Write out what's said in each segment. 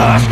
Ты скопишь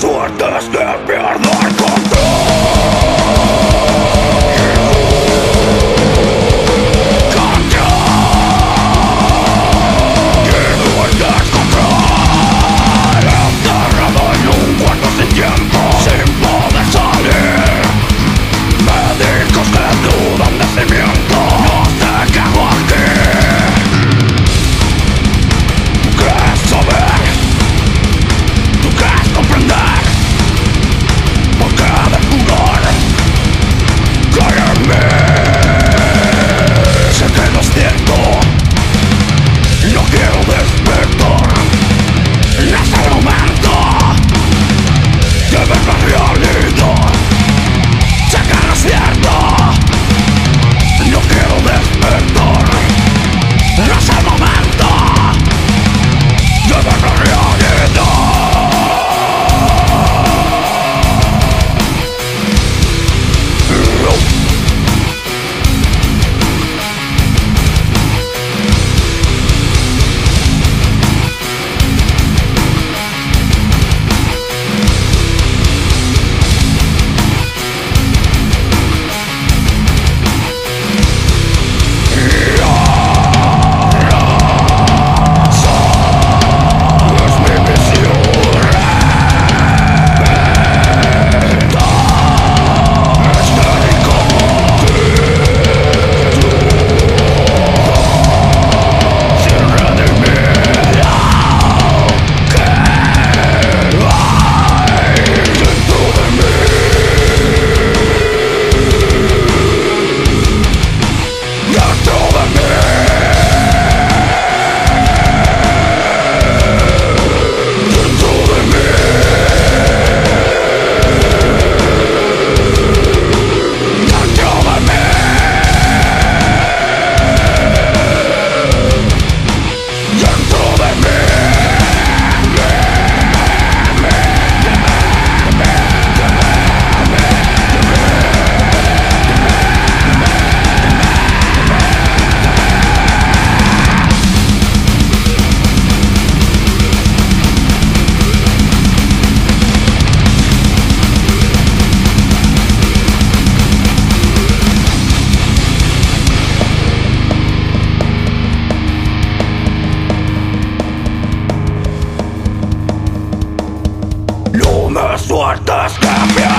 suertes de perder control. Suertes cambian.